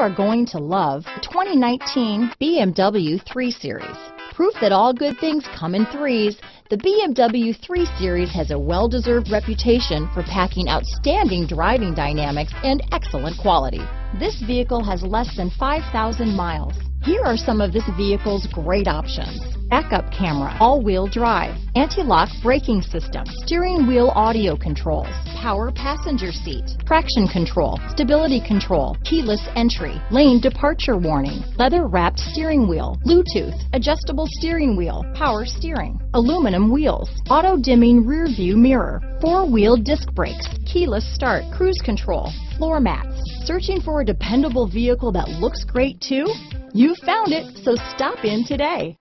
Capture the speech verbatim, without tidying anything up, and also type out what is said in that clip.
are going to love the twenty nineteen B M W three series. Proof that all good things come in threes, the B M W three series has a well-deserved reputation for packing outstanding driving dynamics and excellent quality. This vehicle has less than five thousand miles. Here are some of this vehicle's great options: backup camera, all-wheel drive, anti-lock braking system, steering wheel audio controls, power passenger seat, traction control, stability control, keyless entry, lane departure warning, leather-wrapped steering wheel, Bluetooth, adjustable steering wheel, power steering, aluminum wheels, auto-dimming rear-view mirror, four-wheel disc brakes, keyless start, cruise control, floor mats. Searching for a dependable vehicle that looks great too? You found it, so stop in today.